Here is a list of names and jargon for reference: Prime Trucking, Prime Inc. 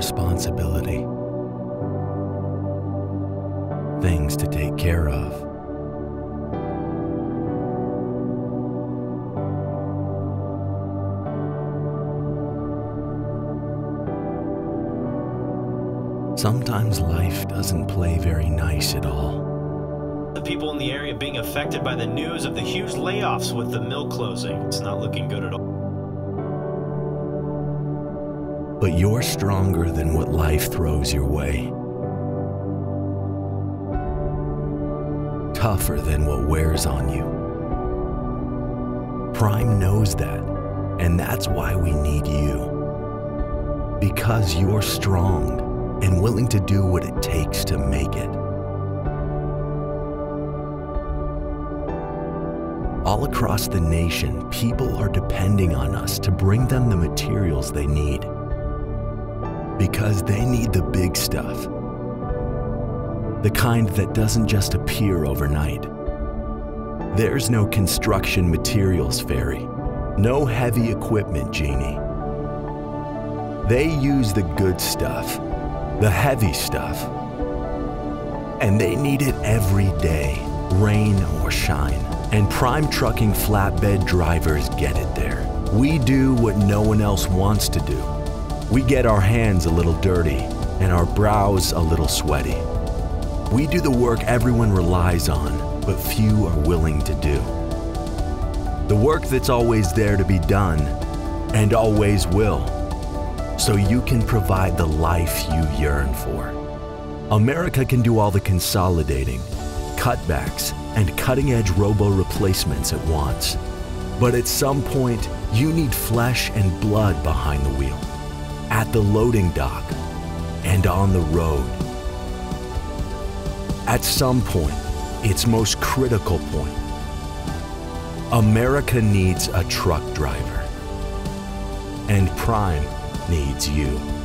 responsibility, things to take care of. Sometimes life doesn't play very nice at all. The people in the area being affected by the news of the huge layoffs with the mill closing. It's not looking good at all. But you're stronger than what life throws your way. Tougher than what wears on you. Prime knows that, and that's why we need you. Because you're strong and willing to do what it takes to make it. All across the nation, people are depending on us to bring them the materials they need, because they need the big stuff, the kind that doesn't just appear overnight. There's no construction materials ferry, no heavy equipment genie. They use the good stuff, the heavy stuff, and they need it every day, rain or shine. And Prime Trucking flatbed drivers get it there. We do what no one else wants to do. We get our hands a little dirty and our brows a little sweaty. We do the work everyone relies on, but few are willing to do. The work that's always there to be done and always will, so you can provide the life you yearn for. America can do all the consolidating, cutbacks, and cutting-edge robo-replacements at once. But at some point, you need flesh and blood behind the wheel, at the loading dock, and on the road. At some point, its most critical point, America needs a truck driver, and Prime needs you.